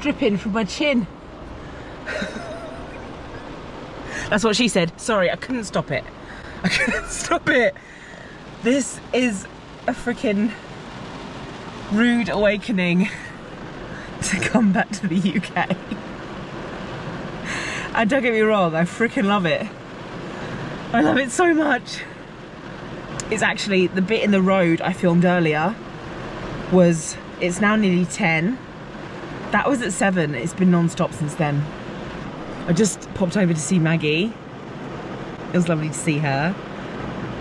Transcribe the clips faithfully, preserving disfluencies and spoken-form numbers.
dripping from my chin. That's what she said. Sorry, I couldn't stop it. I couldn't stop it. This is a freaking rude awakening to come back to the U K. And don't get me wrong, I freaking love it. I love it so much. It's actually, the bit in the road I filmed earlier was, it's now nearly ten. That was at seven, it's been non-stop since then. I just popped over to see Maggie. It was lovely to see her.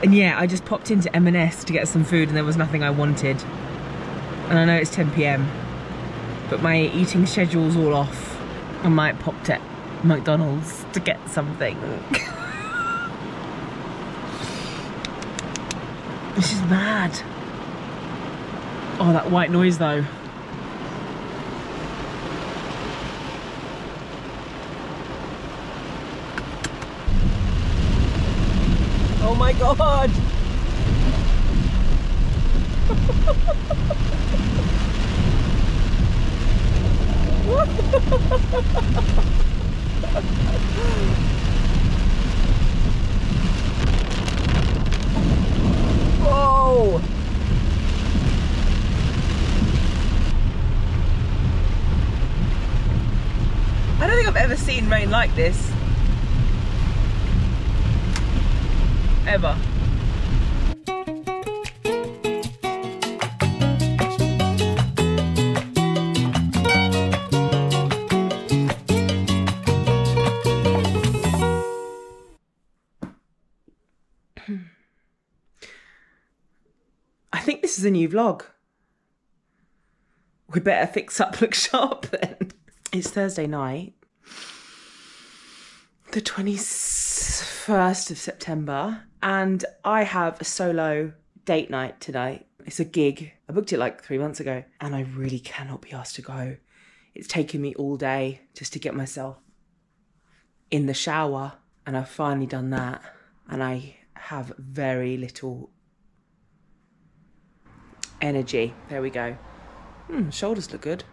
And yeah, I just popped into M and S to get some food and there was nothing I wanted. And I know it's ten p m, but my eating schedule's all off. I might pop to McDonald's to get something. This is mad. Oh, that white noise though. Oh my God. Whoa. I don't think I've ever seen rain like this. Ever. I think this is a new vlog. We better fix up, look sharp then. It's Thursday night, the twenty-first of September, and I have a solo date night tonight. It's a gig. I booked it like three months ago and I really cannot be asked to go. It's taken me all day just to get myself in the shower, and I've finally done that, and I have very little energy. There we go. Hmm, shoulders look good.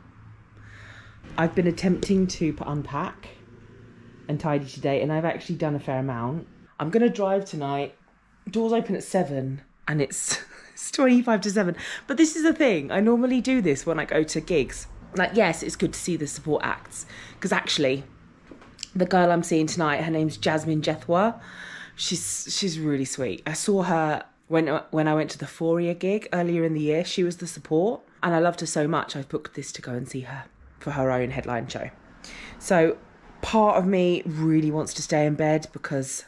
I've been attempting to unpack and tidy today, and I've actually done a fair amount. I'm gonna drive tonight. Doors open at seven and it's, it's twenty-five to seven. But this is the thing, I normally do this when I go to gigs. Like, yes, it's good to see the support acts, because actually the girl I'm seeing tonight, her name's Jasmine Jethwa. She's she's really sweet. I saw her when when I went to the Fourier gig earlier in the year. She was the support and I loved her so much I've booked this to go and see her for her own headline show. So part of me really wants to stay in bed because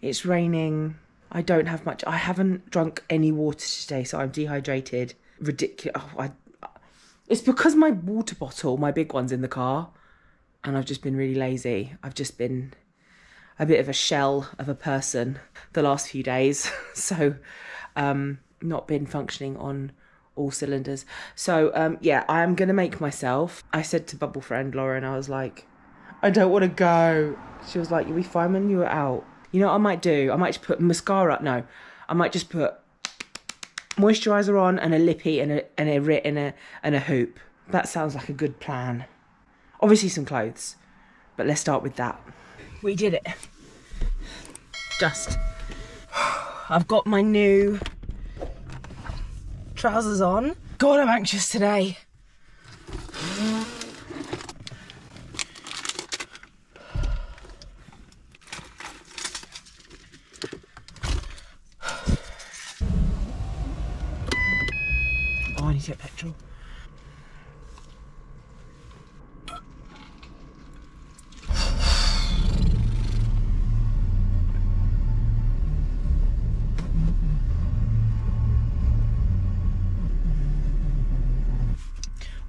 it's raining. I don't have much. I haven't drunk any water today, so I'm dehydrated. Ridiculous. Oh, I, it's because my water bottle, my big one's in the car, and I've just been really lazy. I've just been a bit of a shell of a person the last few days. So um, not been functioning on all cylinders. So um, yeah, I am going to make myself. I said to bubble friend Lauren, I was like, I don't want to go. She was like, you'll be fine when you're out. You know what I might do? I might just put mascara, no, I might just put moisturiser on and a lippy and a and a writ and a and a hoop. That sounds like a good plan. Obviously some clothes, but let's start with that. We did it. Just, I've got my new trousers on. God, I'm anxious today. Get petrol.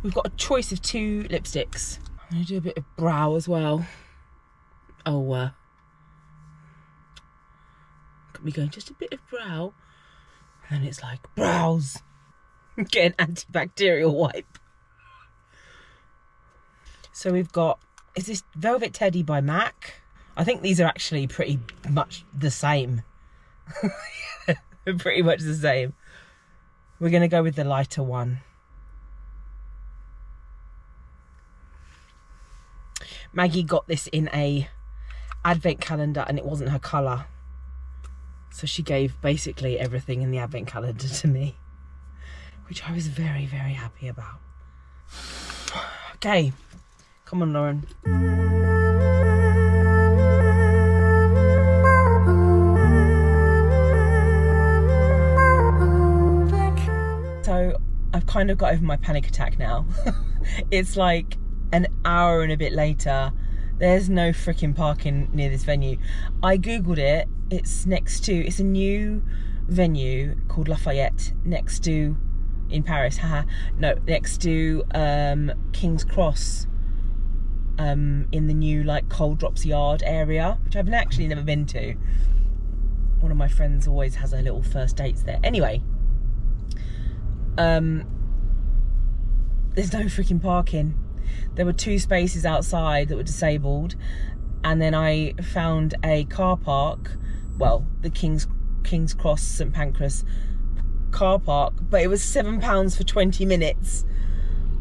We've got a choice of two lipsticks. I'm gonna do a bit of brow as well. Oh, uh, could be going just a bit of brow, and then it's like brows. Get an antibacterial wipe. So we've got, is this Velvet Teddy by M A C? I think these are actually pretty much the same. They're pretty much the same. We're going to go with the lighter one. Maggie got this in a advent calendar and it wasn't her colour. So she gave basically everything in the advent calendar to me, which I was very, very happy about. Okay, come on, Lauren. So I've kind of got over my panic attack now. It's like an hour and a bit later. There's no freaking parking near this venue. I googled it. It's next to, it's a new venue called Lafayette, next to, in Paris, haha. No, next to um, King's Cross, um, in the new like Cold Drops Yard area, which I've actually never been to. One of my friends always has her little first dates there. Anyway. Um, there's no freaking parking. There were two spaces outside that were disabled, and then I found a car park, well, the King's King's Cross Saint Pancras car park, but it was seven pounds for twenty minutes.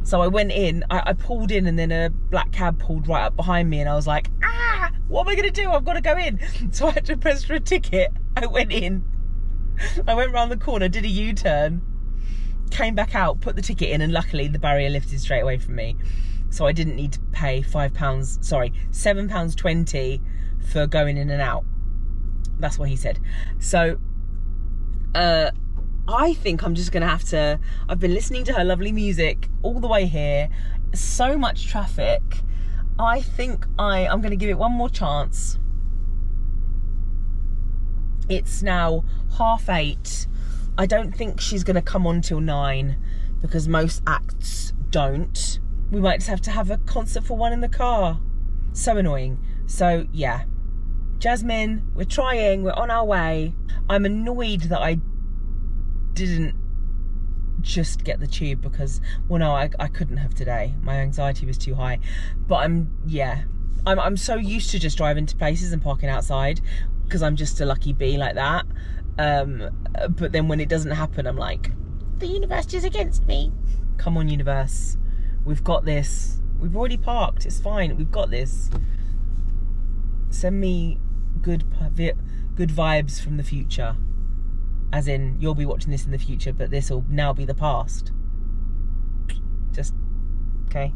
So I went in, I, I pulled in, and then a black cab pulled right up behind me, and I was like, ah, what am I gonna do? I've got to go in. So I had to press for a ticket. I went in, I went round the corner, did a U-turn, came back out, put the ticket in, and luckily the barrier lifted straight away from me, so I didn't need to pay five pounds sorry seven pounds twenty for going in and out. That's what he said. So uh I think I'm just gonna have to, I've been listening to her lovely music all the way here, so much traffic. I think I I'm gonna give it one more chance. It's now half eight. I don't think she's gonna come on till nine, because most acts don't. We might just have to have a concert for one in the car. So annoying. So yeah, Jasmine, we're trying, we're on our way. I'm annoyed that I didn't just get the tube, because, well, no, I, I couldn't have today. My anxiety was too high. But I'm, yeah, I'm, I'm so used to just driving to places and parking outside, because I'm just a lucky bee like that. Um, but then when it doesn't happen, I'm like, the universe is against me. Come on, universe, we've got this. We've already parked, it's fine, we've got this. Send me good good vibes from the future, as in you'll be watching this in the future, but this will now be the past. Just okay.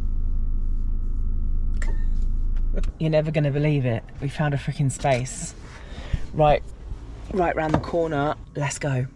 You're never gonna believe it, we found a freaking space right right round the corner. Let's go.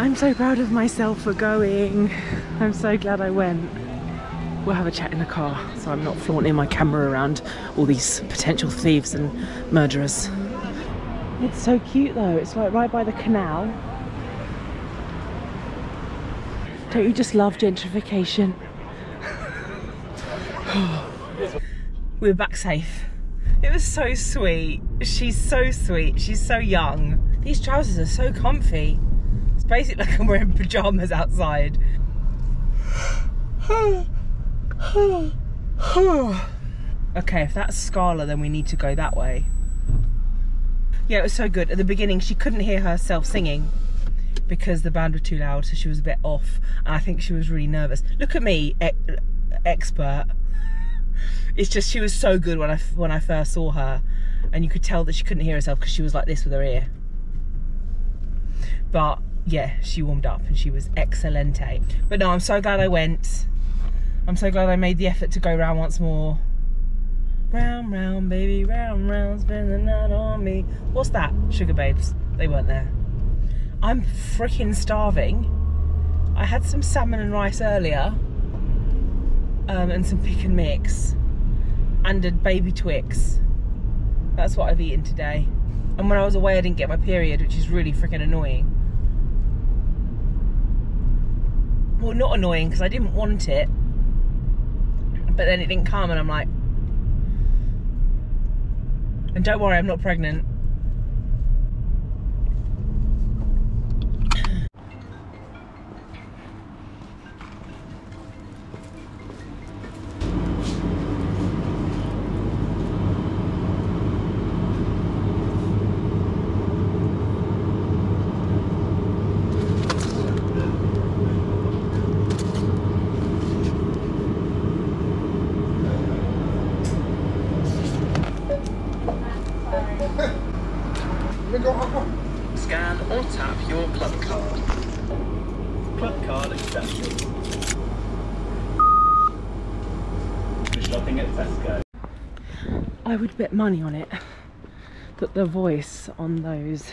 I'm so proud of myself for going. I'm so glad I went. We'll have a chat in the car, so I'm not flaunting my camera around all these potential thieves and murderers. It's so cute though, it's like right by the canal. Don't you just love gentrification? We're back safe. It was so sweet. She's so sweet. She's so young. These trousers are so comfy. It's basically like I'm wearing pajamas outside. Okay, if that's Scala, then we need to go that way. Yeah, it was so good. At the beginning, she couldn't hear herself singing because the band were too loud, so she was a bit off. And I think she was really nervous. Look at me, e- expert. It's just she was so good when I when I first saw her, and you could tell that she couldn't hear herself because she was like this with her ear. But yeah, she warmed up and she was excelente. But no, I'm so glad I went. I'm so glad I made the effort to go round once more. Round, round, baby, round, round, spend the night on me. What's that? Sugar Babes. They weren't there. I'm freaking starving. I had some salmon and rice earlier, um, and some pick and mix, and a baby Twix. That's what I've eaten today. And when I was away, I didn't get my period, which is really freaking annoying. Well, not annoying, because I didn't want it, but then it didn't come, and I'm like, and don't worry, I'm not pregnant. I would bet money on it that the voice on those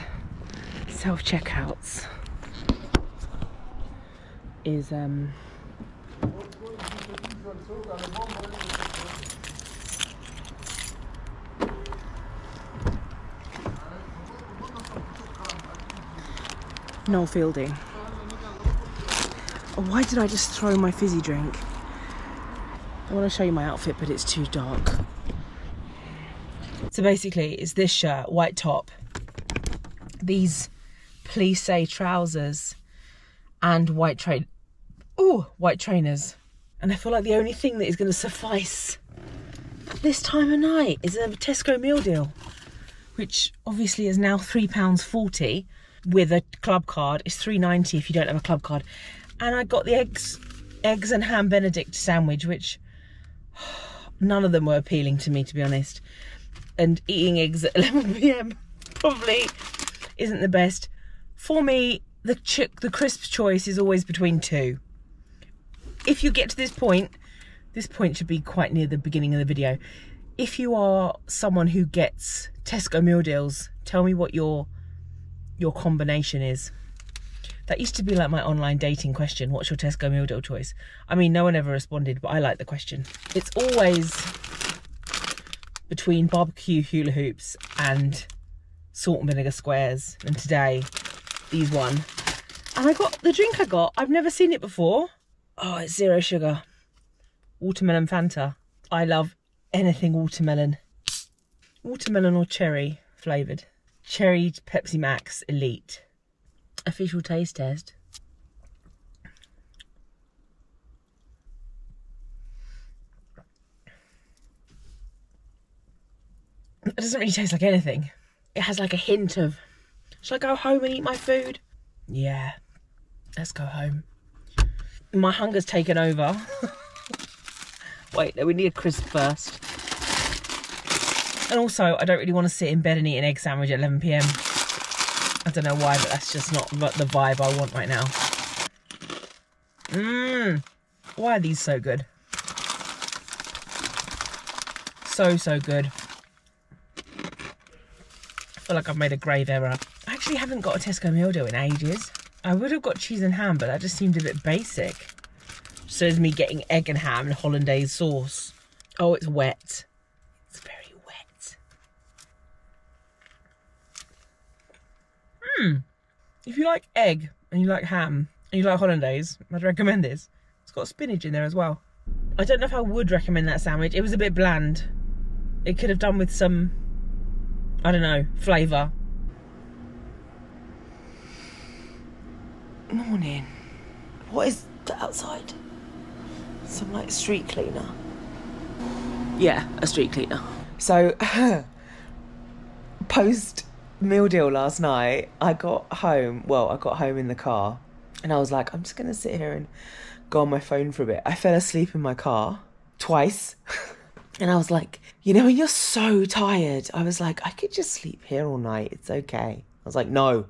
self-checkouts is um Noel Fielding. Oh, why did I just throw my fizzy drink? I want to show you my outfit, but it's too dark. So basically, it's this shirt, white top, these plissé trousers, and white train. Oh, white trainers. And I feel like the only thing that is going to suffice at this time of night is a Tesco meal deal, which obviously is now three pounds forty with a club card. It's three ninety if you don't have a club card. And I got the eggs, eggs and ham Benedict sandwich, which none of them were appealing to me, to be honest. And eating eggs at eleven p m probably isn't the best. For me, the ch the crisp choice is always between two. If you get to this point, this point should be quite near the beginning of the video. If you are someone who gets Tesco meal deals, tell me what your your combination is. That used to be like my online dating question, what's your Tesco meal deal choice? I mean, no one ever responded, but I like the question. It's always between barbecue hula hoops and salt and vinegar squares, and today these one. And I got the drink I got, I've never seen it before. Oh, it's zero sugar. Watermelon Fanta. I love anything watermelon. Watermelon or cherry flavoured. Cherry Pepsi Max Elite. Official taste test. It doesn't really taste like anything. It has like a hint of, should I go home and eat my food? Yeah, let's go home. My hunger's taken over. Wait, no, we need a crisp first. And also, I don't really want to sit in bed and eat an egg sandwich at eleven p m. I don't know why, but that's just not the vibe I want right now. Mmm, why are these so good? So, so good. I feel like I've made a grave error. I actually haven't got a Tesco meal deal in ages. I would have got cheese and ham, but that just seemed a bit basic. So is me getting egg and ham and hollandaise sauce. Oh, it's wet. It's very wet. Hmm. If you like egg and you like ham and you like hollandaise, I'd recommend this. It's got spinach in there as well. I don't know if I would recommend that sandwich. It was a bit bland. It could have done with some, I don't know, flavour. Morning. What is outside? Some like street cleaner. Yeah, a street cleaner. So, post meal deal last night, I got home. Well, I got home in the car and I was like, I'm just going to sit here and go on my phone for a bit. I fell asleep in my car twice. And I was like, you know, when you're so tired, I was like, I could just sleep here all night. It's okay. I was like, no,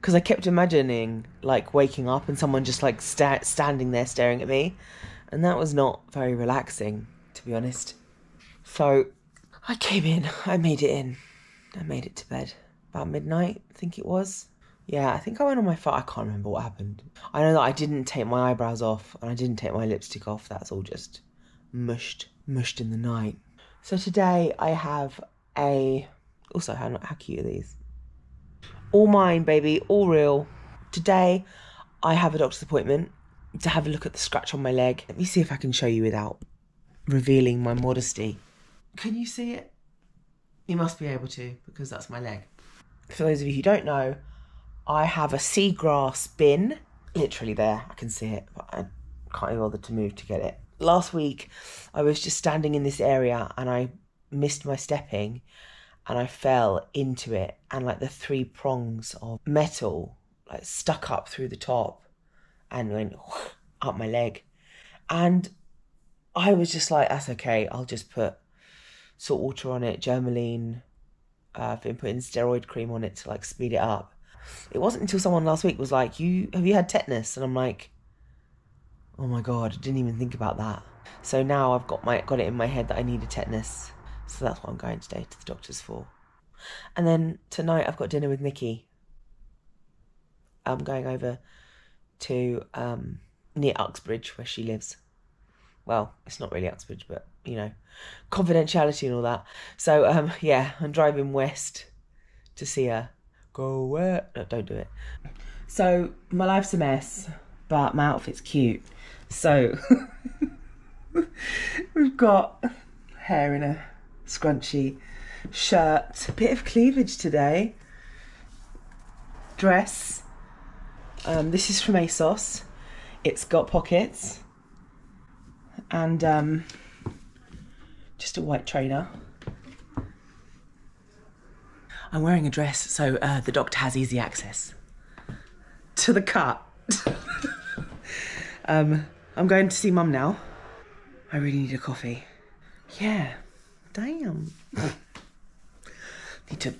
because I kept imagining like waking up and someone just like sta- standing there staring at me. And that was not very relaxing, to be honest. So I came in, I made it in. I made it to bed about midnight, I think it was. Yeah, I think I went on my phone. I can't remember what happened. I know that I didn't take my eyebrows off and I didn't take my lipstick off. That's all just mushed, mushed in the night. So today I have a... Also, how, how cute are these? All mine, baby. All real. Today I have a doctor's appointment to have a look at the scratch on my leg. Let me see if I can show you without revealing my modesty. Can you see it? You must be able to, because that's my leg. For those of you who don't know, I have a seagrass bin, literally there, I can see it, but I can't be bothered to move to get it. Last week, I was just standing in this area and I missed my stepping and I fell into it, and like the three prongs of metal like stuck up through the top and went up my leg. And I was just like, that's okay, I'll just put salt water on it, Germaline. Uh, I've been putting steroid cream on it to like speed it up. It wasn't until someone last week was like, you have you had tetanus? And I'm like, oh my god, I didn't even think about that. So now I've got my got it in my head that I need a tetanus. So that's what I'm going today to the doctor's for. And then tonight I've got dinner with Nikki. I'm going over to um, near Uxbridge where she lives. Well, it's not really Uxbridge, but you know, confidentiality and all that. So um, yeah, I'm driving west to see her. Go where? No, don't do it. So my life's a mess, but my outfit's cute. So we've got hair in a scrunchy shirt, a bit of cleavage today. Dress. Um, this is from ASOS. It's got pockets and um, just a white trainer. I'm wearing a dress, so uh, the doctor has easy access to the cut. um, I'm going to see mum now. I really need a coffee. Yeah, damn. Need to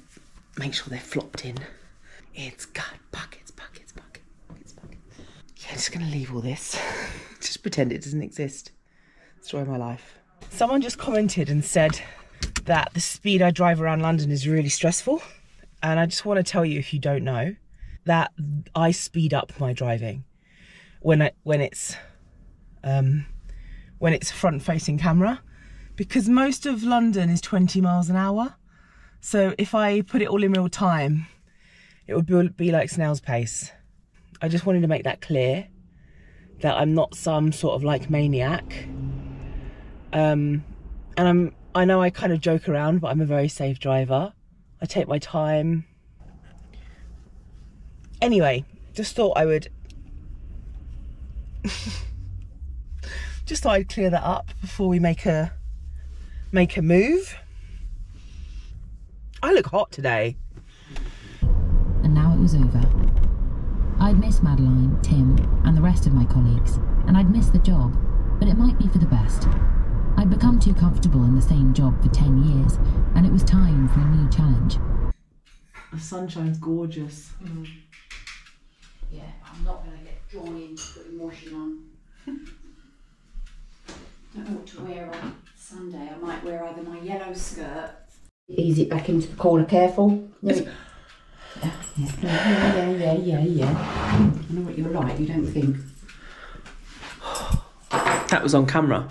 make sure they're flopped in. It's got buckets, buckets, buckets, buckets, buckets. Yeah, I'm just gonna leave all this. Just pretend it doesn't exist. Story of my life. Someone just commented and said that the speed I drive around London is really stressful. And I just want to tell you, if you don't know, that I speed up my driving when I, when it's um, when it's front-facing camera, because most of London is twenty miles an hour. So if I put it all in real time, it would be, be like snail's pace. I just wanted to make that clear, that I'm not some sort of like maniac. Um, and I'm I know I kind of joke around, but I'm a very safe driver. I take my time. Anyway, just thought I would... just thought I'd clear that up before we make a, make a move. I look hot today. And now it was over. I'd miss Madeline, Tim, and the rest of my colleagues, and I'd miss the job, but it might be for the best. I'd become too comfortable in the same job for ten years, and it was time for a new challenge. The sunshine's gorgeous. Mm. Yeah, I'm not going to get drawn into putting washing on. Don't know what to wear on Sunday. I might wear either my yellow skirt. Ease it back into the corner, careful. Yeah, yeah, yeah, yeah, yeah, yeah. I know what you're like, you don't think. That was on camera.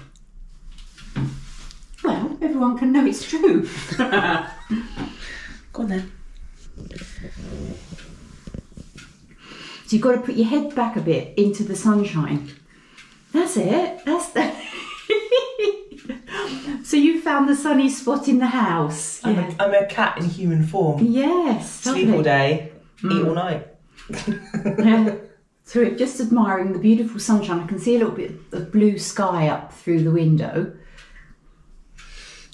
Everyone can know it's true. Go on then. So you've got to put your head back a bit into the sunshine. That's it. That's that. So you found the sunny spot in the house. I'm, yeah. a, I'm a cat in human form. Yes. Sleep all day, mm. eat all night. Yeah. So just admiring the beautiful sunshine. I can see a little bit of blue sky up through the window.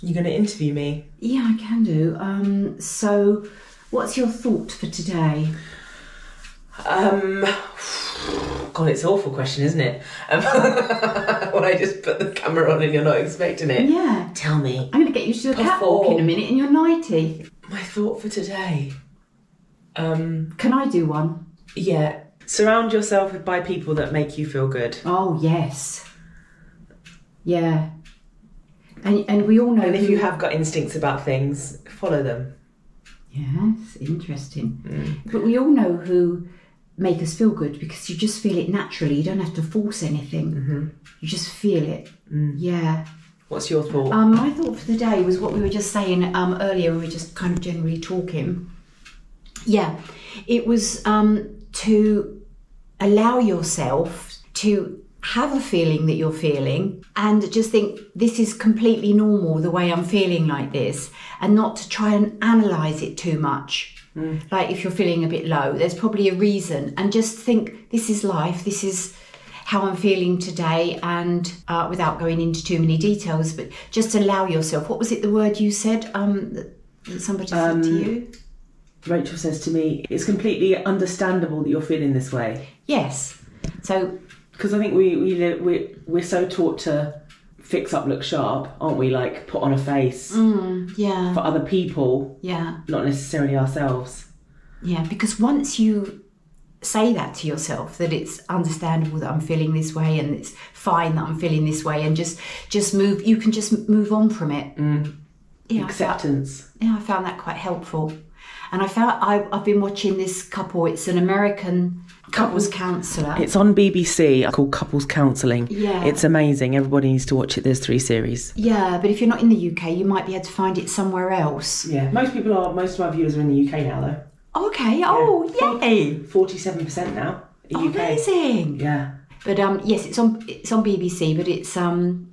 You're going to interview me? Yeah, I can do. Um, so, what's your thought for today? Um, God, it's an awful question, isn't it? Um, when I just put the camera on and you're not expecting it. Yeah. Tell me. I'm going to get you to do a catwalk in a minute in your nightie. My thought for today? Um, can I do one? Yeah. Surround yourself by people that make you feel good. Oh, yes. Yeah. And, and we all know... And if you have got instincts about things, follow them. Yes, interesting. Mm. But we all know who make us feel good because you just feel it naturally. You don't have to force anything. Mm-hmm. You just feel it. Mm. Yeah. What's your thought? Um, my thought for the day was what we were just saying um, earlier. We were just kind of generally talking. Yeah, it was um, to allow yourself to have a feeling that you're feeling and just think this is completely normal the way I'm feeling like this, and not to try and analyse it too much. Mm. Like if you're feeling a bit low, there's probably a reason, and just think this is life, this is how I'm feeling today, and uh, without going into too many details, but just allow yourself. What was it, the word you said um, that somebody um, said to you? Rachel says to me, it's completely understandable that you're feeling this way. Yes. So... because I think we, we, we, we're so taught to fix up, look sharp, aren't we? Like, put on a face mm, yeah. for other people, yeah, not necessarily ourselves. Yeah, because once you say that to yourself, that it's understandable that I'm feeling this way and it's fine that I'm feeling this way, and just, just move, you can just move on from it. Mm. Yeah, acceptance. I found, yeah, I found that quite helpful. And I found I, I've been watching this couple. It's an American couples counsellor. It's on B B C called Couples Counselling. Yeah. It's amazing. Everybody needs to watch it. There's three series. Yeah, but if you're not in the U K, you might be able to find it somewhere else. Yeah, most people are. Most of my viewers are in the U K now, though. Okay. Yeah. Oh, yay! forty-seven percent now. U K. Amazing. Yeah. But um, yes, it's on it's on B B C, but it's um,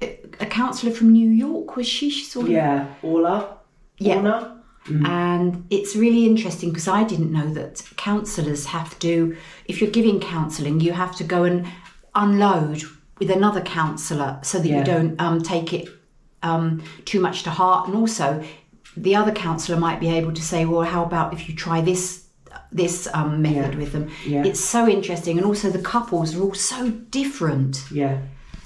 a counsellor from New York. Was she? She saw. Yeah, Orla. Yeah. Orna. Mm. And it's really interesting because I didn't know that counsellors have to, if you're giving counselling, you have to go and unload with another counsellor so that yeah. you don't um, take it um, too much to heart. And also the other counsellor might be able to say, well, how about if you try this this um, method yeah. with them? Yeah. It's so interesting. And also the couples are all so different. Yeah.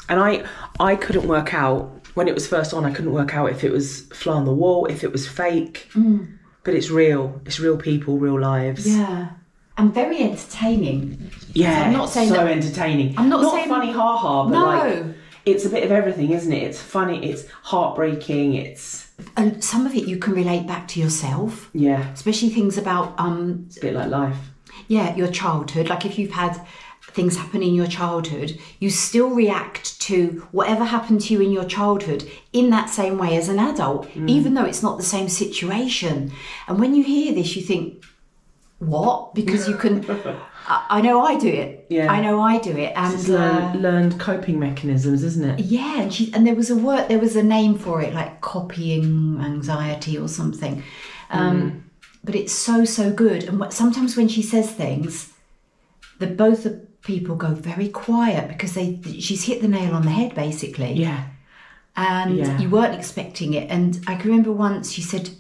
And I, I couldn't work out. When it was first on, I couldn't work out if it was fly on the wall, if it was fake. Mm. But it's real. It's real people, real lives. Yeah. And very entertaining. Yeah, so I'm not saying so that, entertaining. I'm not, not saying... Not funny ha-ha, but no. like... It's a bit of everything, isn't it? It's funny, it's heartbreaking, it's... And some of it you can relate back to yourself. Yeah. Especially things about... um. It's a bit like life. Yeah, your childhood. Like if you've had... things happen in your childhood, you still react to whatever happened to you in your childhood in that same way as an adult, mm. even though it's not the same situation. And when you hear this, you think, what? Because you can... I, I know I do it. Yeah. I know I do it. And it's learned, uh, learned coping mechanisms, isn't it? Yeah, and, she, and there was a word, there was a name for it, like copying anxiety or something. Um, mm. But it's so, so good. And sometimes when she says things, the both of people go very quiet because they she's hit the nail on the head, basically. Yeah. And yeah. you weren't expecting it. And I can remember once she said,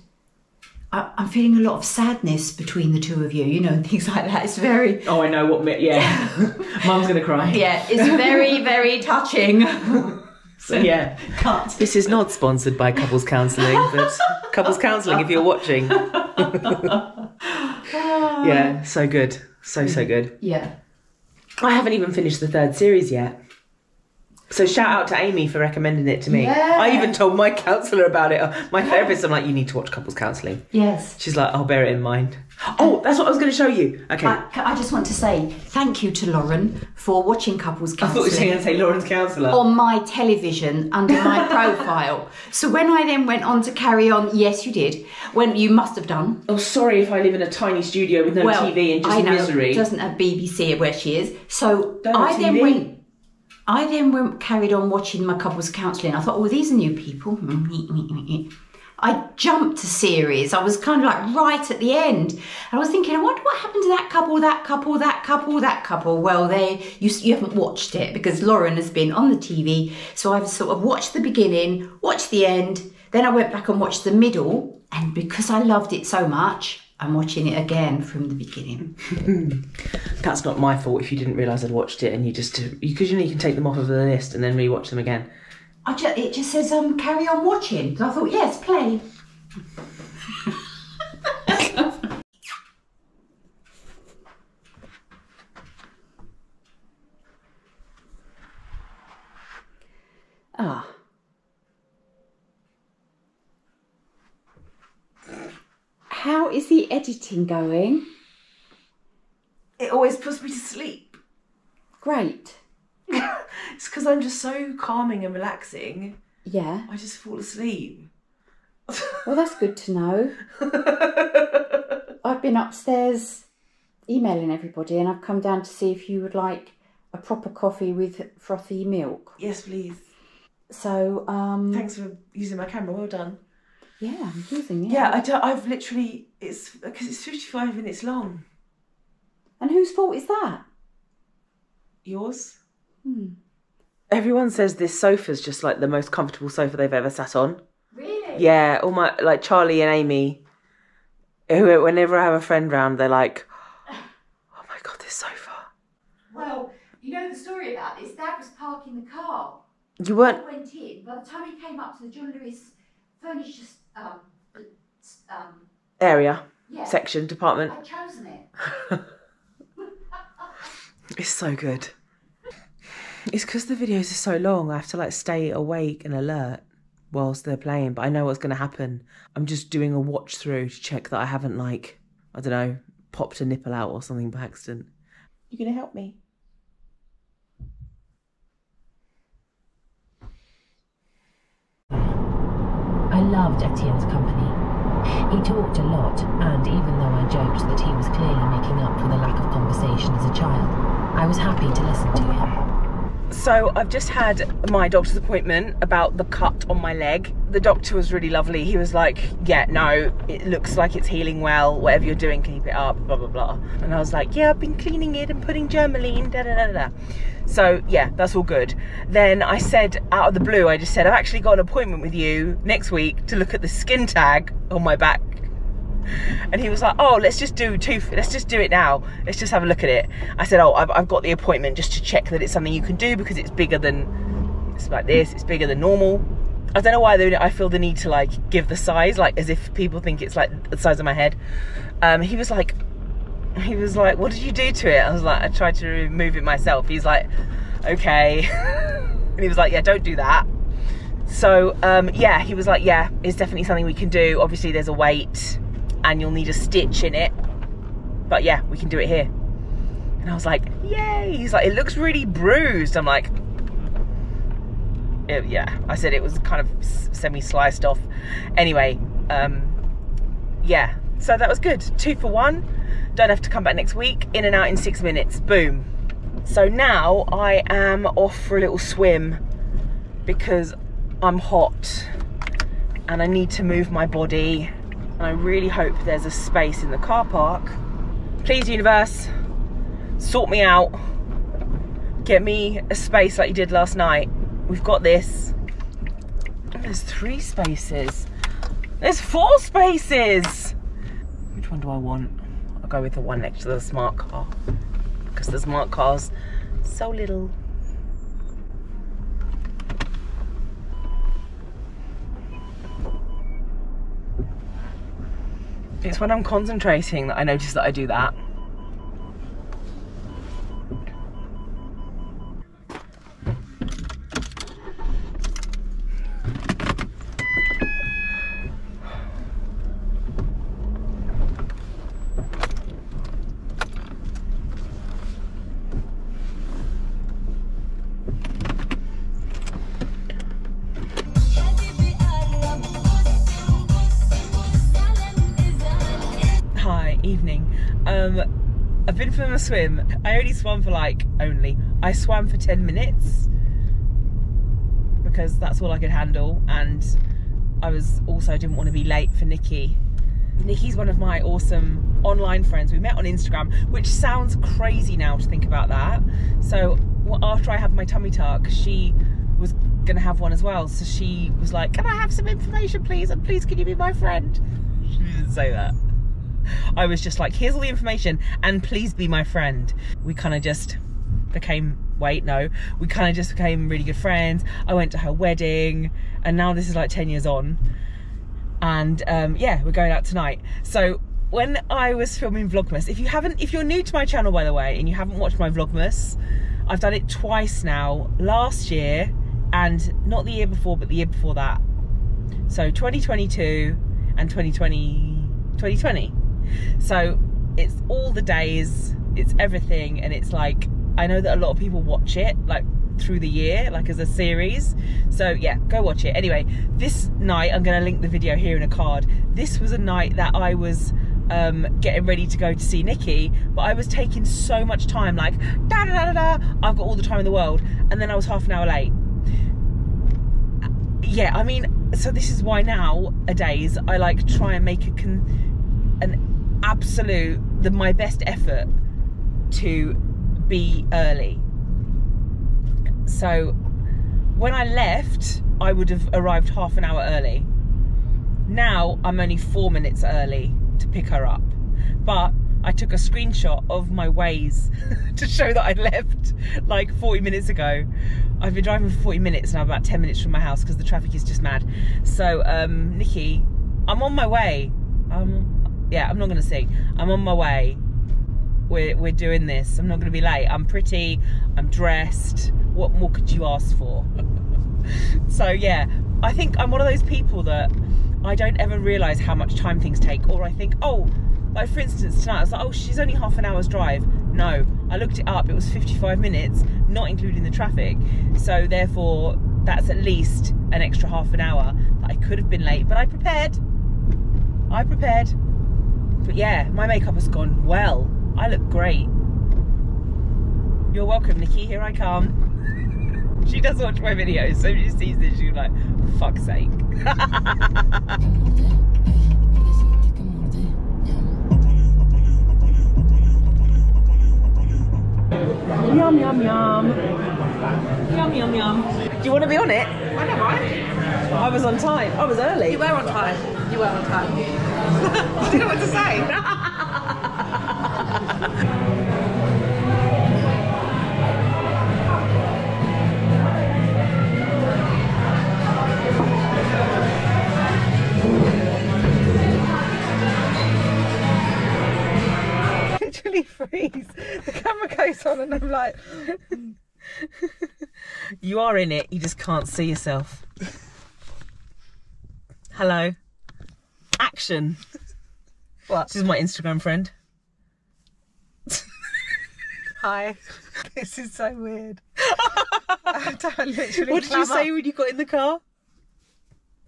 I, I'm feeling a lot of sadness between the two of you, you know, and things like that. It's very... Oh, I know what... Yeah. Mum's going to cry. Yeah. It's very, very touching. So, yeah. Cut. This is not sponsored by Couples Counselling, but Couples Counselling, if you're watching. Yeah. So good. So, so good. Yeah. I haven't even finished the third series yet. So shout out to Amy for recommending it to me. Yeah. I even told my counsellor about it. My therapist, I'm like, you need to watch Couples Counselling. Yes. She's like, I'll bear it in mind. Oh, that's what I was going to show you. Okay. I, I just want to say thank you to Lauren for watching Couples Counselling. I thought you were going to say Lauren's counsellor. On my television under my profile. So when I then went on to carry on, yes, you did. When you must have done. Oh, sorry if I live in a tiny studio with no well, T V and just I know, misery. Doesn't have B B C where she is. So don't I then went. I then went, carried on watching my Couples Counselling. I thought, oh, these are new people. I jumped a series. I was kind of like right at the end. And I was thinking, I wonder what happened to that couple, that couple, that couple, that couple. Well, they you, you haven't watched it because Lauren has been on the T V. So I've sort of watched the beginning, watched the end. Then I went back and watched the middle. And because I loved it so much, I'm watching it again from the beginning. That's not my fault if you didn't realise I'd watched it and you just... Because you know you can take them off of the list and then rewatch them again. I ju it just says, um, carry on watching. So I thought, yes, play. Ah. Oh. How is the editing going? It always puts me to sleep. Great. It's because I'm just so calming and relaxing. Yeah. I just fall asleep. Well, that's good to know. I've been upstairs emailing everybody and I've come down to see if you would like a proper coffee with frothy milk. Yes, please. So, um... thanks for using my camera. Well done. Yeah, I'm using it. Yeah, I don't, I've literally... It's because it's fifty-five minutes long. And whose fault is that? Yours. Hmm. Everyone says this sofa's just like the most comfortable sofa they've ever sat on. Really? Yeah, all my... Like, Charlie and Amy, who, whenever I have a friend round, they're like, oh my God, this sofa. Well, you know the story about this? Dad was parking the car. You weren't... I went in. By the time he came up to the John Lewis furniture um, um, area, yeah, section, department, I'd chosen it. It's so good. It's because the videos are so long, I have to like stay awake and alert whilst they're playing, but I know what's going to happen. I'm just doing a watch through to check that I haven't like, I don't know, popped a nipple out or something by accident. You going to help me? I loved Etienne's company. He talked a lot, and even though I joked that he was clearly making up for the lack of conversation as a child, I was happy to listen to him. So I've just had my doctor's appointment about the cut on my leg. The doctor was really lovely. He was like, yeah, no, it looks like it's healing well. Whatever you're doing, keep it up, blah, blah, blah. And I was like, yeah, I've been cleaning it and putting Germaline, da, da, da, da. So yeah, that's all good. Then I said out of the blue, I just said, I've actually got an appointment with you next week to look at the skin tag on my back. And he was like, oh, let's just do two, let's just do it now. Let's just have a look at it. I said, oh, I've, I've got the appointment just to check that it's something you can do because it's bigger than, it's like this, it's bigger than normal. I don't know why they, I feel the need to like give the size, like as if people think it's like the size of my head. Um, he was like, He was like, what did you do to it? I was like, I tried to remove it myself. He's like, okay. And he was like, yeah, don't do that. So, um, yeah, he was like, yeah, it's definitely something we can do. Obviously there's a weight and you'll need a stitch in it. But yeah, we can do it here. And I was like, yay. He's like, it looks really bruised. I'm like, it, yeah. I said it was kind of semi-sliced off. Anyway, um, yeah. So that was good. Two for one. Don't have to come back next week. In and out in six minutes. Boom. So now I am off for a little swim because I'm hot and I need to move my body. And I really hope there's a space in the car park. Please, universe, sort me out. Get me a space like you did last night. We've got this. There's three spaces. There's four spaces. Which one do I want? Go with the one next to the smart car because the smart car's so little. It's when I'm concentrating that I notice that I do that. A swim. I only swam for like only I swam for ten minutes because that's all I could handle, and I was also didn't want to be late for Nikki. Nikki's one of my awesome online friends. We met on Instagram, which sounds crazy now to think about that. So after I had my tummy tuck, she was gonna have one as well, so she was like, can I have some information please, and please can you be my friend? She didn't say that. I was just like, here's all the information and please be my friend. We kind of just became, wait, no, we kind of just became really good friends. I went to her wedding and now this is like ten years on. And um, yeah, we're going out tonight. So when I was filming Vlogmas, if you haven't, if you're new to my channel, by the way, and you haven't watched my Vlogmas, I've done it twice now, last year and not the year before, but the year before that. So twenty twenty-two and twenty twenty. twenty twenty. So it's all the days, it's everything, and it's like, I know that a lot of people watch it like through the year, like as a series, so yeah, go watch it. Anyway, this night, I'm going to link the video here in a card, this was a night that I was um getting ready to go to see Nikki, but I was taking so much time, like da da da da, da, I've got all the time in the world, and then I was half an hour late. Yeah, I mean, so this is why nowadays I like try and make a con an absolute the my best effort to be early. So when I left, I would have arrived half an hour early. Now I'm only four minutes early to pick her up, but I took a screenshot of my Waze to show that I left like forty minutes ago. I've been driving for forty minutes now, about ten minutes from my house, because the traffic is just mad. So um, Nikki, I'm on my way. Um, yeah, I'm not gonna sing. I'm on my way. We're, we're doing this. I'm not gonna be late. I'm pretty, I'm dressed. What more could you ask for? So yeah, I think I'm one of those people that I don't ever realise how much time things take, or I think, oh, like for instance tonight, I was like, oh, she's only half an hour's drive. No, I looked it up, it was fifty-five minutes, not including the traffic, so therefore that's at least an extra half an hour that I could have been late, but I prepared, I prepared. But yeah, my makeup has gone well, I look great. You're welcome, Nikki, here I come. She does watch my videos, so she sees this, she's like, fuck's sake. Yum, yum, yum. Yum, yum, yum. Do you want to be on it? I don't mind. I was on time. I was early. You were on time. You were on time. I didn't know what to say. Freeze. The camera goes on and I'm like, you are in it, you just can't see yourself. Hello. Action. What? This is my Instagram friend. Hi. This is so weird. I literally what did you say up. When you got in the car?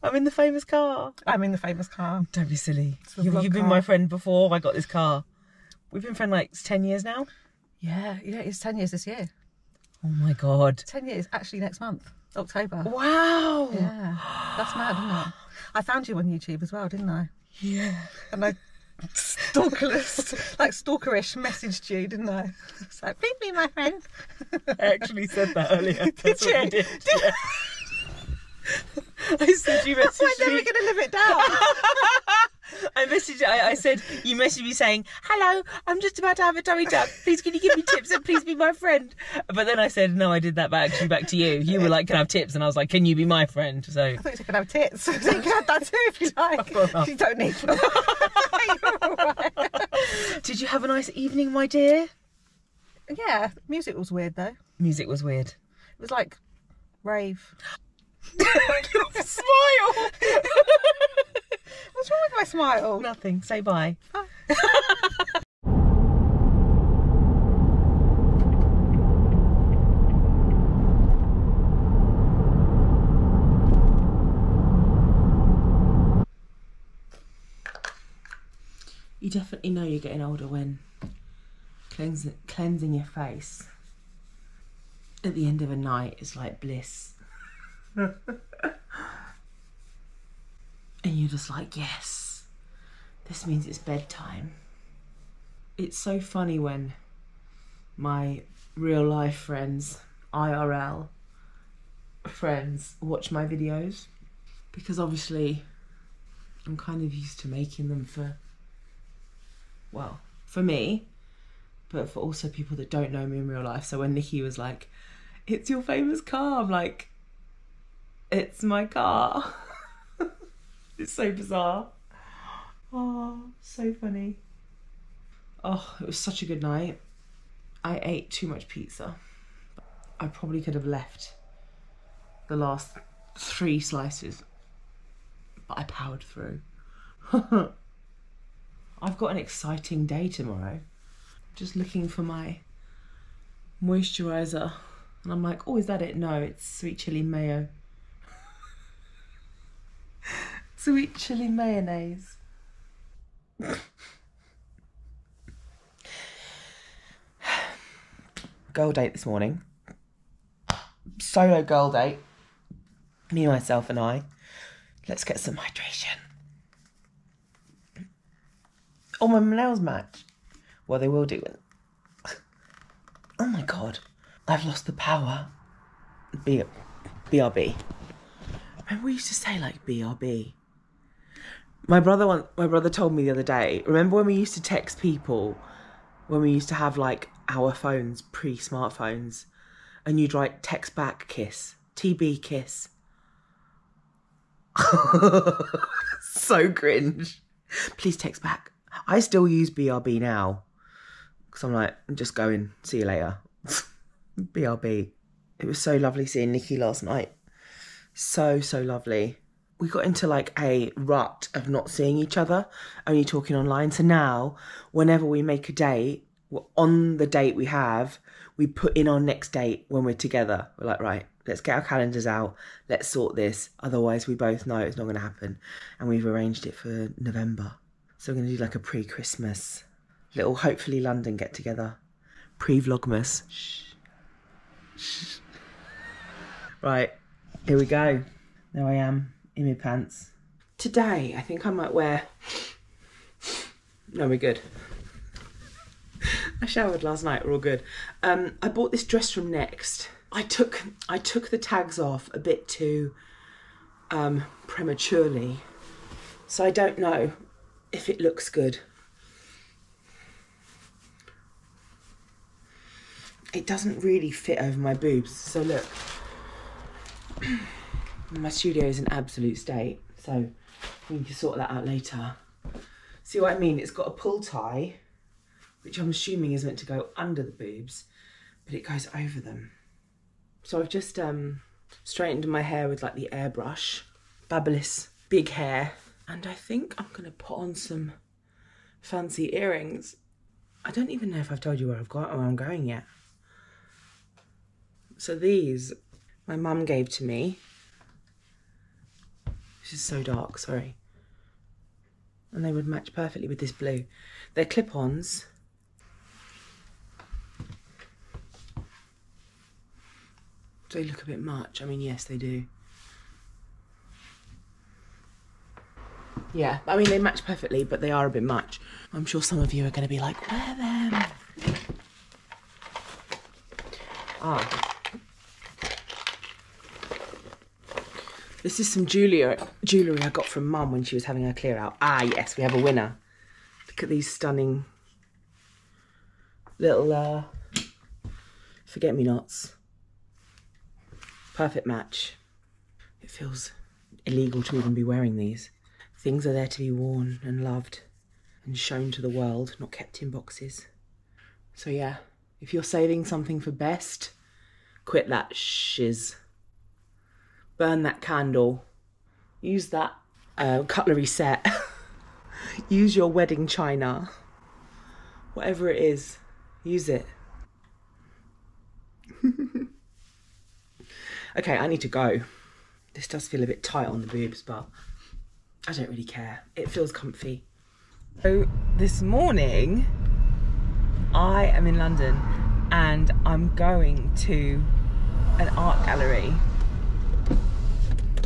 I'm in the famous car. I'm in the famous car. Don't be silly. You, you've car. been my friend before I got this car. We've been friends like ten years now. Yeah, you know, it's ten years this year. Oh my God. ten years, actually next month, October. Wow. Yeah, that's mad, isn't it? I found you on YouTube as well, didn't I? Yeah. And I stalkerless, like stalkerish messaged you, didn't I? It's like, please be my friend. I actually said that earlier. Did you? Did, did yeah. I said you messaged me. I'm never going to live it down. I messaged. I, I said you messaged me saying, "Hello, I'm just about to have a tummy tuck. Please, can you give me tips and please be my friend?" But then I said, "No, I did that back to back to you. You were like, can I have tips?" And I was like, "Can you be my friend?" So I thought you said, "Can I have tits?" You can have that too if you like. Oh, well. You don't need them. You're all right. Did you have a nice evening, my dear? Yeah, music was weird though. Music was weird. It was like rave. Smile. What's wrong with my smile? Nothing. Say bye. Bye. You definitely know you're getting older when cleansing, cleansing your face at the end of a night is like bliss. And you're just like, yes, this means it's bedtime. It's so funny when my real life friends, I R L friends, watch my videos, because obviously I'm kind of used to making them for, well, for me, but for also people that don't know me in real life. So when Nikki was like, it's your famous car, I'm like, it's my car. It's so bizarre. Oh, so funny. Oh, it was such a good night. I ate too much pizza. I probably could have left the last three slices, but I powered through. I've got an exciting day tomorrow. Just looking for my moisturiser and I'm like, oh, is that it? No, it's sweet chilli mayo. Sweet chilli mayonnaise. Girl date this morning. Solo girl date. Me, myself and I. Let's get some hydration. Oh, my nails match. Well, they will do it. Oh my God. I've lost the power. B BRB. Remember we used to say like B R B. My brother one, my brother told me the other day, remember when we used to text people, when we used to have like our phones, pre-smartphones, and you'd write text back, kiss, T B, kiss. So cringe. Please text back. I still use B R B now, because I'm like, I'm just going, see you later. B R B. It was so lovely seeing Nikki last night. So, so lovely. We got into like a rut of not seeing each other, only talking online. So now, whenever we make a date, we're on the date we have, we put in our next date when we're together. We're like, right, let's get our calendars out. Let's sort this. Otherwise, we both know it's not going to happen. And we've arranged it for November. So we're going to do like a pre-Christmas, little hopefully London get-together. Pre-Vlogmas. Shh. Shh. Right, here we go. There I am, in my pants. Today, I think I might wear... No, we're good. I showered last night, we're all good. Um, I bought this dress from Next. I took I took the tags off a bit too um, prematurely, so I don't know if it looks good. It doesn't really fit over my boobs, so look. My studio is an absolute state, so we can sort that out later. See what I mean? It's got a pull tie, which I'm assuming is meant to go under the boobs, but it goes over them. So I've just um, straightened my hair with like the airbrush. Babyliss, big hair. And I think I'm gonna put on some fancy earrings. I don't even know if I've told you where I've got or where I'm going yet. So these, my mum gave to me. This is so dark, sorry. And they would match perfectly with this blue. They're clip-ons. Do they look a bit much? I mean, yes, they do. Yeah, I mean, they match perfectly, but they are a bit much. I'm sure some of you are going to be like, wear them. Ah. This is some jewellery jewellery I got from Mum when she was having her clear out. Ah, yes, we have a winner. Look at these stunning little uh, forget-me-nots. Perfect match. It feels illegal to even be wearing these. Things are there to be worn and loved and shown to the world, not kept in boxes. So yeah, if you're saving something for best, quit that shiz. Burn that candle, use that uh, cutlery set, use your wedding china, whatever it is, use it. Okay, I need to go. This does feel a bit tight on the boobs, but I don't really care. It feels comfy. So this morning, I am in London and I'm going to an art gallery.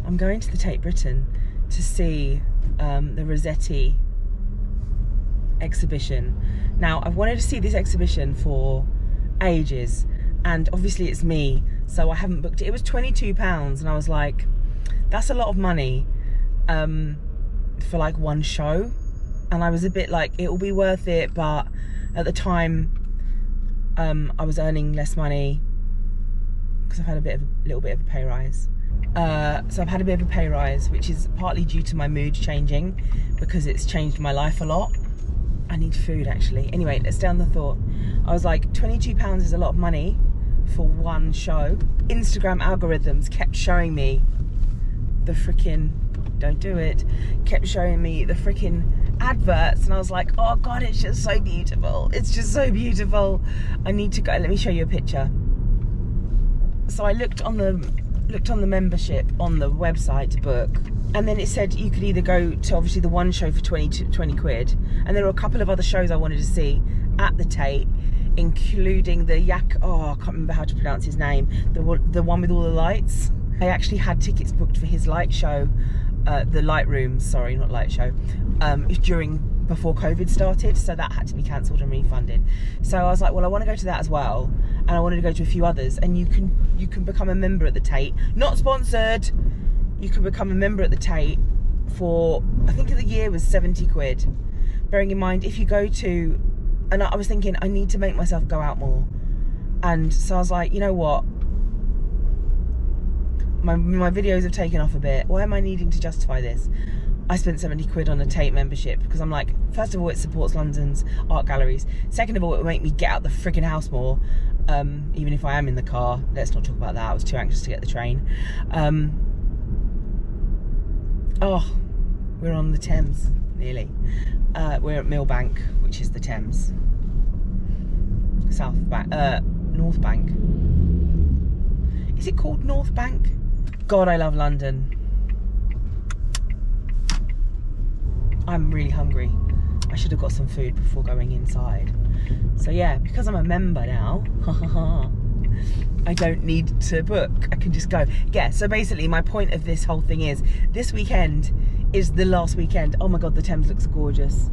I'm going to the Tate Britain to see um, the Rossetti exhibition. Now, I've wanted to see this exhibition for ages, and obviously it's me, so I haven't booked it. It was twenty-two pounds, and I was like, that's a lot of money um, for like one show. And I was a bit like, it will be worth it, but at the time, um, I was earning less money because I've had a bit of a little bit of a pay rise. Uh, so I've had a bit of a pay rise, which is partly due to my mood changing because it's changed my life a lot. I need food, actually. Anyway, let's down the thought. I was like, twenty-two pounds is a lot of money for one show. Instagram algorithms kept showing me the freaking don't do it, kept showing me the freaking adverts, and I was like, oh god, it's just so beautiful, it's just so beautiful, I need to go. Let me show you a picture. So I looked on the looked on the membership on the website to book, and then it said you could either go to obviously the one show for twenty quid, and there were a couple of other shows I wanted to see at the Tate, including the Yak, oh I can't remember how to pronounce his name, the, the one with all the lights. I actually had tickets booked for his light show, uh, the light room, sorry, not light show, um, during, before COVID started, so that had to be cancelled and refunded. So I was like, well, I want to go to that as well, and I wanted to go to a few others, and you can, you can become a member at the Tate, not sponsored, you can become a member at the Tate for, I think the year was seventy quid, bearing in mind if you go to, and I was thinking, I need to make myself go out more, and so I was like, you know what, My, my videos have taken off a bit. Why am I needing to justify this? I spent seventy quid on a Tate membership because I'm like, first of all, it supports London's art galleries. Second of all, it will make me get out the freaking house more, um, even if I am in the car. Let's not talk about that. I was too anxious to get the train. Um, oh, we're on the Thames, nearly. Uh, we're at Millbank, which is the Thames. South Bank, uh, North Bank. Is it called North Bank? God, I love London. I'm really hungry. I should have got some food before going inside. So yeah, because I'm a member now, I don't need to book, I can just go. Yeah, so basically my point of this whole thing is, this weekend is the last weekend. Oh my God, the Thames looks gorgeous.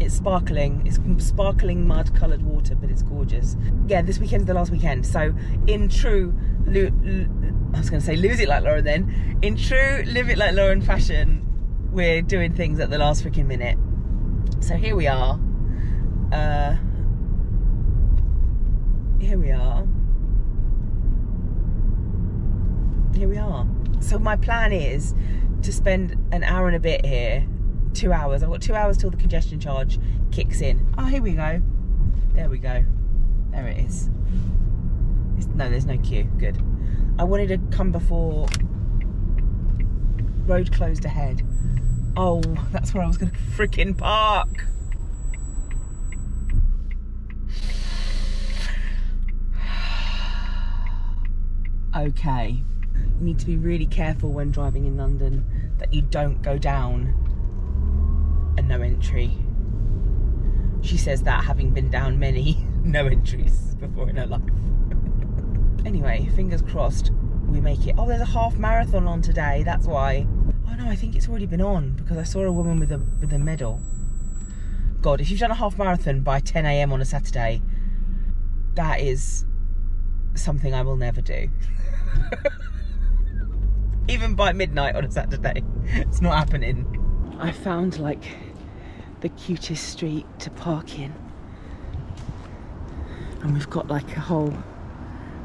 It's sparkling, it's sparkling mud coloured water, but it's gorgeous. Yeah, this weekend's the last weekend. So in true, lo lo I was gonna say lose it like Lauren then. In true live it like Lauren fashion, we're doing things at the last freaking minute. So here we are. Uh, here we are. Here we are. So my plan is to spend an hour and a bit here. Two hours. I've got two hours till the congestion charge kicks in. Oh, here we go. There we go. There it is. It's, no, there's no queue. Good. I wanted to come before road closed ahead. Oh, that's where I was going to frickin' park. Okay. You need to be really careful when driving in London that you don't go down a no entry. She says that having been down many no entries before in her life. Anyway, fingers crossed we make it. Oh, there's a half marathon on today, that's why. Oh no, I think it's already been on because I saw a woman with a with a medal. God, if you've done a half marathon by ten A M on a Saturday, that is something I will never do. Even by midnight on a Saturday, it's not happening. I found like the cutest street to park in, and we've got like a whole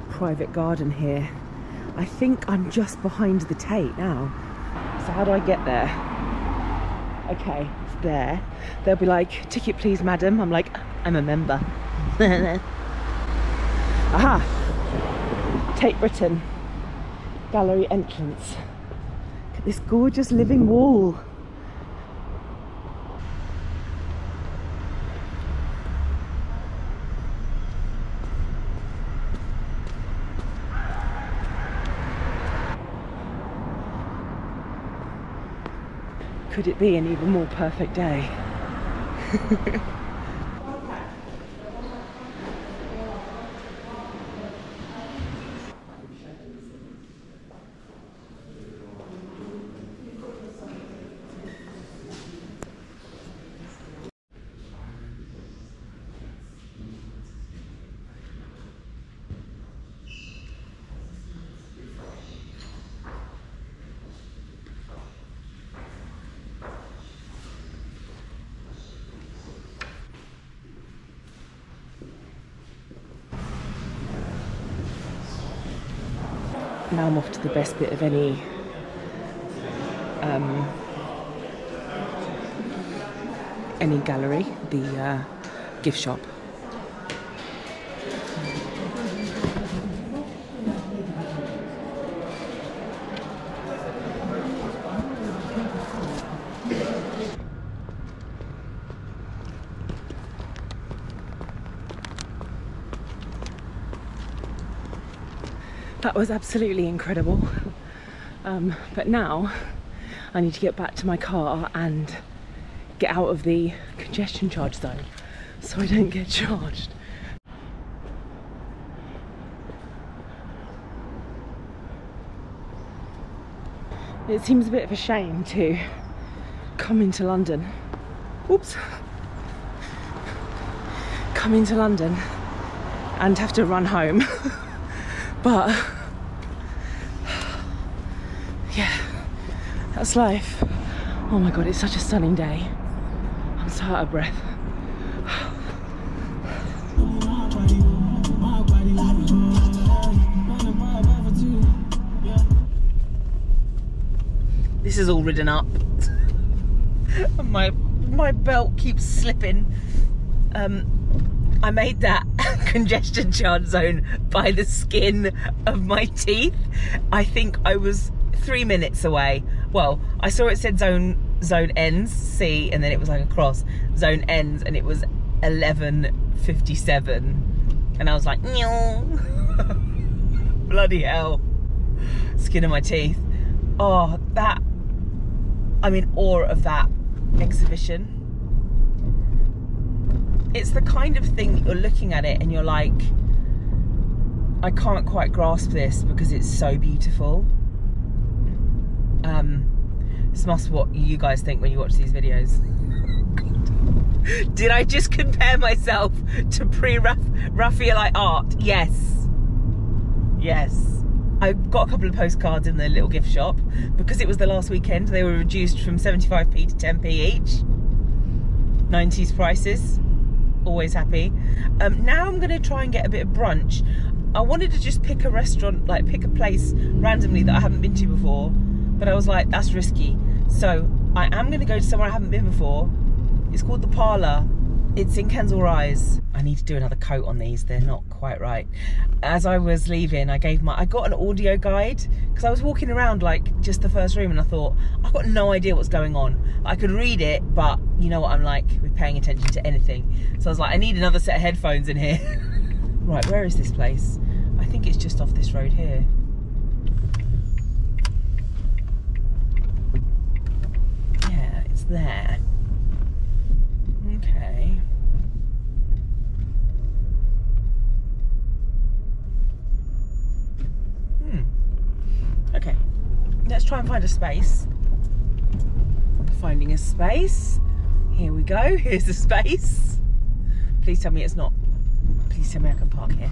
private garden here. I think I'm just behind the Tate now. So how do I get there? Okay, it's there. They'll be like, ticket please madam. I'm like, I'm a member. Aha, Tate Britain gallery entrance. Look at this gorgeous living wall. Could it be an even more perfect day? Now I'm off to the best bit of any um, any gallery, the uh, gift shop. That was absolutely incredible. Um, but now I need to get back to my car and get out of the congestion charge zone so I don't get charged. It seems a bit of a shame to come into London. Oops. Come into London and have to run home. But yeah, that's life. Oh my God, it's such a stunning day. I'm so out of breath. This is all ridden up. my my belt keeps slipping. Um, I made that congestion charge zone by the skin of my teeth. I think I was three minutes away. Well, I saw it said zone zone ends C, and then it was like a cross zone ends, and it was eleven fifty-seven, and I was like, bloody hell, skin of my teeth. Oh, that. I'm in awe of that exhibition. It's the kind of thing that you're looking at it and you're like, I can't quite grasp this because it's so beautiful. Um, this must be what you guys think when you watch these videos. Did I just compare myself to pre-Raphaelite art? Yes. Yes. I got a couple of postcards in the little gift shop because it was the last weekend. They were reduced from seventy-five p to ten p each. nineties prices, always happy. Um, now I'm gonna try and get a bit of brunch. I wanted to just pick a restaurant, like pick a place randomly that I haven't been to before, but I was like, that's risky. So I am gonna go to somewhere I haven't been before. It's called The Parlour. It's in Kensal Rise. I need to do another coat on these. They're not quite right. As I was leaving, I gave my, I got an audio guide because I was walking around like just the first room and I thought, I've got no idea what's going on. I could read it, but you know what I'm like with paying attention to anything. So I was like, I need another set of headphones in here. Right, where is this place? I think it's just off this road here. Yeah, it's there. Okay. Hmm. Okay. Let's try and find a space. Finding a space. Here we go. Here's the space. Please tell me it's not. Please tell me I can park here.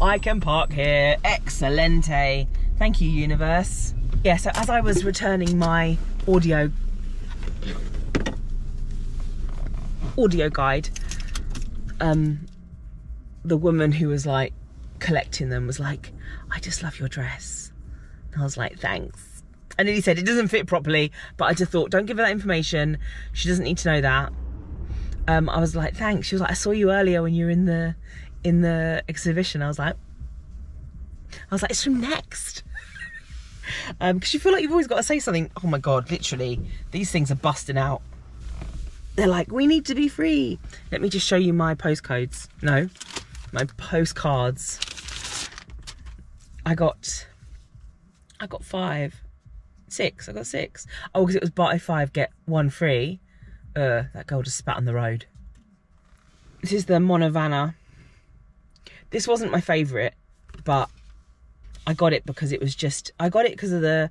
I can park here. Excelente. Thank you, universe. Yeah, so as I was returning my audio audio guide, um, the woman who was like collecting them was like, I just love your dress. And I was like, thanks. And then he said, it doesn't fit properly, but I just thought, don't give her that information. She doesn't need to know that. Um, I was like, thanks. She was like, I saw you earlier when you were in the, in the exhibition. I was like, I was like, it's from Next. um, cause you feel like you've always got to say something. Oh my God, literally, these things are busting out. They're like, we need to be free. Let me just show you my postcodes. No, my postcards. I got, I got five, six, I got six. Oh, because it was buy five, get one free. Uh, that girl just spat on the road. This is the Monovanna. This wasn't my favorite, but I got it because it was just, I got it because of the,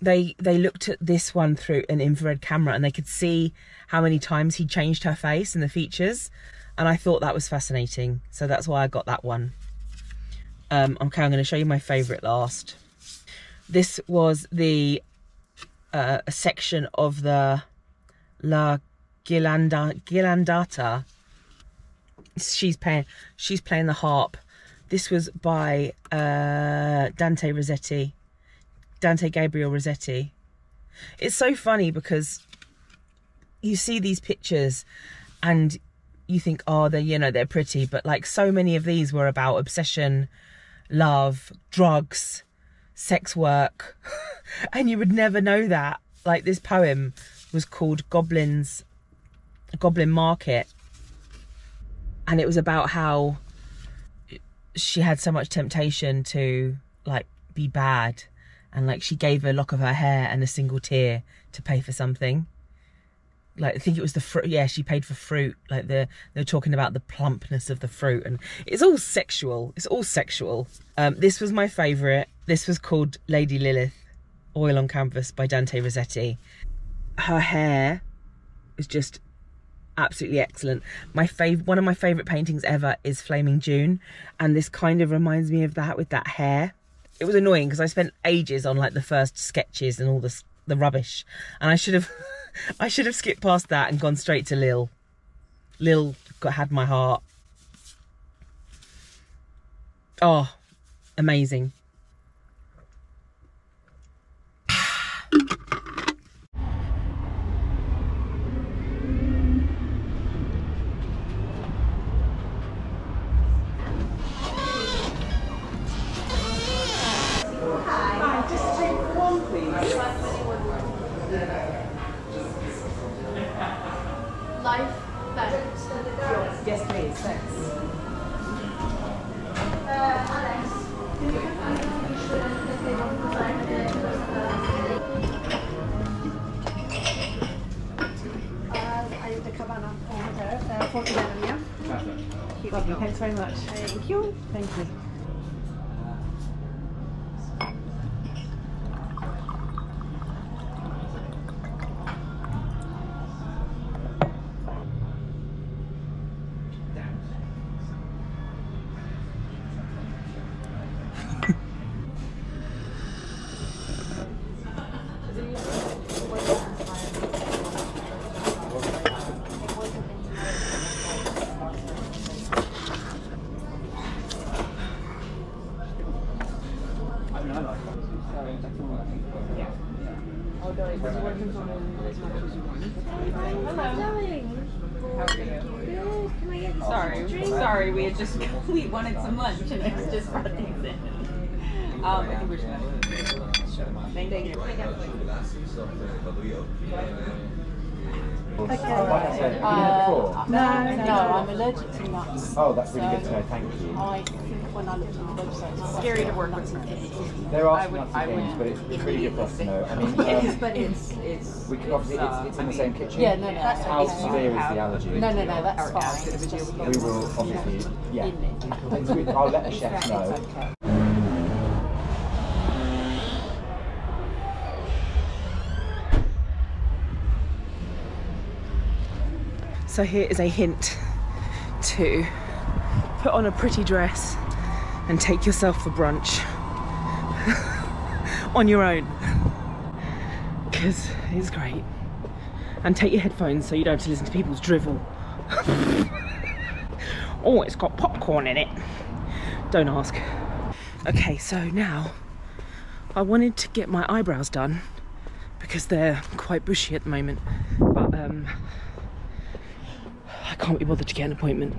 They they looked at this one through an infrared camera and they could see how many times he changed her face and the features. And I thought that was fascinating. So that's why I got that one. Um, okay, I'm going to show you my favourite last. This was the uh, a section of the La Ghirlandata. She's playing, she's playing the harp. This was by uh, Dante Rossetti. Dante Gabriel Rossetti. It's so funny because you see these pictures and you think, oh, they're, you know, they're pretty, but like so many of these were about obsession, love, drugs, sex work. And you would never know that. Like this poem was called Goblins, Goblin Market. And it was about how she had so much temptation to like be bad, and like she gave a lock of her hair and a single tear to pay for something. Like I think it was the fruit. Yeah, she paid for fruit. Like the they're talking about the plumpness of the fruit, and it's all sexual. It's all sexual. Um, this was my favourite. This was called Lady Lilith, oil on canvas by Dante Rossetti. Her hair is just absolutely excellent. My fav one of my favourite paintings ever is Flaming June, and this kind of reminds me of that with that hair. It was annoying because I spent ages on like the first sketches and all the the rubbish, and I should have. I should have skipped past that and gone straight to Lil. Lil got, had my heart. Oh, amazing. Very much. Thank you. Thank you. Oh, that's really so, good to know, thank you. I think when I looked on the website, it's scary to work with friends. There are some nasty things, but it's, it's really good for us to know. I mean, it is, um, but it's, it's, we can obviously, it's, it's in the same kitchen. Yeah, no, no. That's how severe is the allergy? No, no, no, that's fine. It's just, we will obviously, yeah. yeah. I'll let the chef know. So here is a hint to put on a pretty dress and take yourself for brunch on your own, because it's great. And take your headphones so you don't have to listen to people's drivel. Oh, it's got popcorn in it. Don't ask. Okay, so now I wanted to get my eyebrows done because they're quite bushy at the moment, but um I can't be bothered to get an appointment.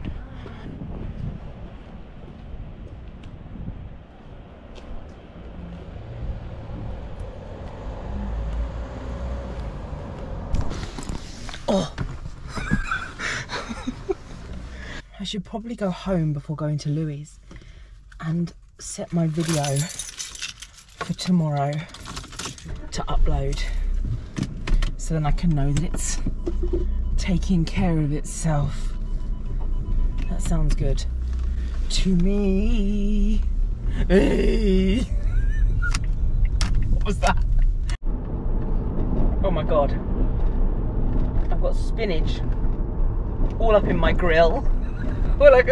Oh! I should probably go home before going to Louis and set my video for tomorrow to upload, so then I can know that it's taking care of itself. That sounds good to me. Hey. What was that? Oh my god. I've got spinach all up in my grill. All up,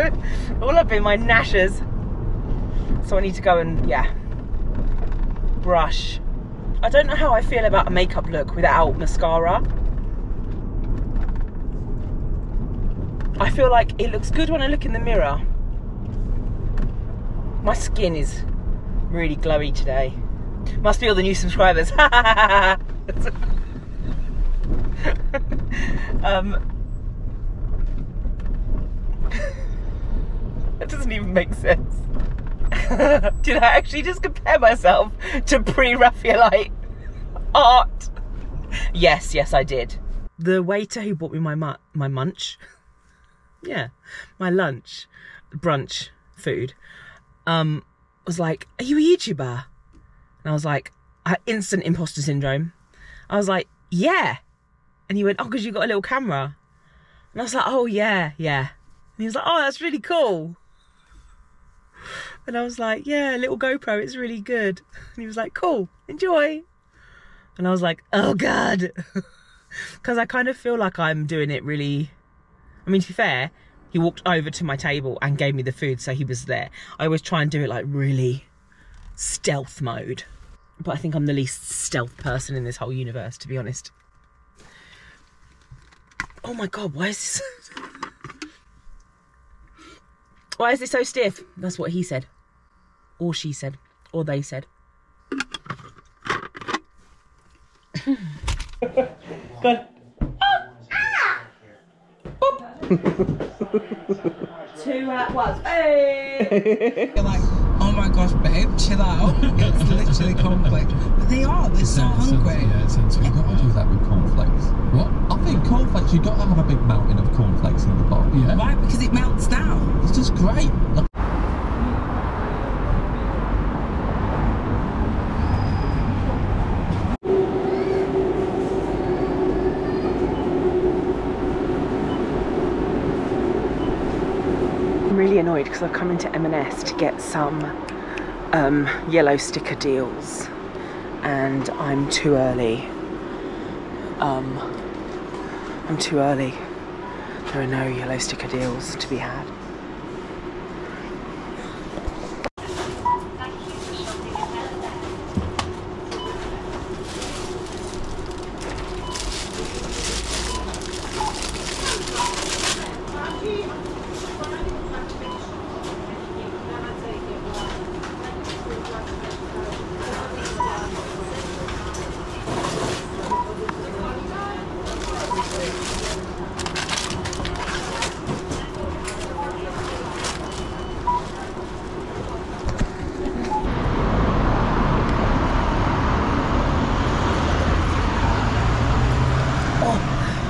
all up in my gnashers. So I need to go and, yeah, brush. I don't know how I feel about a makeup look without mascara. I feel like it looks good when I look in the mirror. My skin is really glowy today. Must be all the new subscribers. um, that doesn't even make sense. Did I actually just compare myself to pre-Raphaelite art? Yes, yes I did. The waiter who bought me my mu my munch, yeah, my lunch, brunch food, um, was like, are you a YouTuber? And I was like, I had instant imposter syndrome. I was like, yeah. And he went, oh, because you got a little camera. And I was like, oh, yeah, yeah. And he was like, oh, that's really cool. And I was like, yeah, little GoPro, it's really good. And he was like, cool, enjoy. And I was like, oh, God. Because I kind of feel like I'm doing it really... I mean, to be fair, he walked over to my table and gave me the food, so he was there. I always try and do it, like, really stealth mode. But I think I'm the least stealth person in this whole universe, to be honest. Oh, my God, why is this... why is it so stiff? That's what he said. Or she said. Or they said. Good. Two at once. Hey! You're like, oh my gosh, babe, chill out. It's literally conflict. But they are, they're so hungry. Yeah, it's sense. You've got to do that with cornflakes. What? I think cornflakes, you've got to have a big mountain of cornflakes in the box. Yeah. Right, because it melts down. It's just great. Like, annoyed because I've come into M and S to get some um, yellow sticker deals and I'm too early. Um, I'm too early. There are no yellow sticker deals to be had.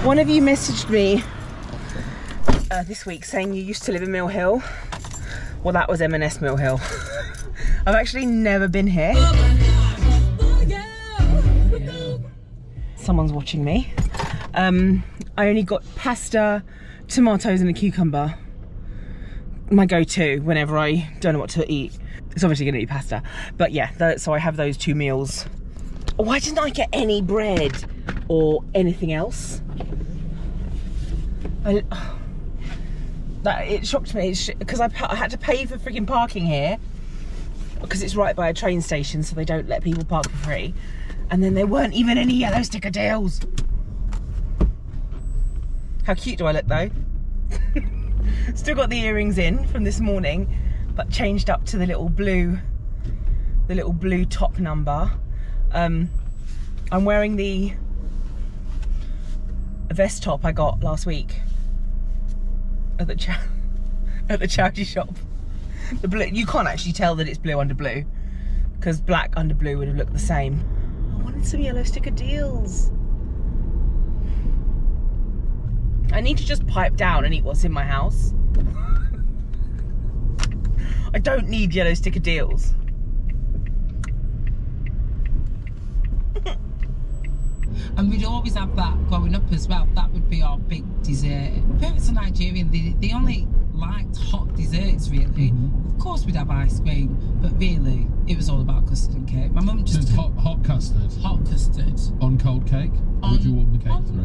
One of you messaged me uh, this week saying you used to live in Mill Hill. Well, that was M and S Mill Hill. I've actually never been here. Someone's watching me. Um, I only got pasta, tomatoes and a cucumber. My go-to whenever I don't know what to eat. It's obviously gonna be pasta. But yeah, that, so I have those two meals. Why didn't I get any bread or anything else? I, oh, that, it shocked me because I, I had to pay for freaking parking here because it's right by a train station, so they don't let people park for free. And then there weren't even any yellow sticker deals. How cute do I look though? Still got the earrings in from this morning, but changed up to the little blue, the little blue top number. Um, I'm wearing the vest top I got last week at the cha at the charity shop. The blue, you can't actually tell that it's blue under blue because black under blue would have looked the same. I wanted some yellow sticker deals. I need to just pipe down and eat what's in my house. I don't need yellow sticker deals. And we'd always have that growing up as well. That would be our big dessert. Parents are Nigerian, they, they only liked hot desserts really. Mm-hmm. Of course we'd have ice cream, but really it was all about custard and cake. My mum just... just hot, hot custard? Hot custard. On cold cake? On, would you warm the cake? On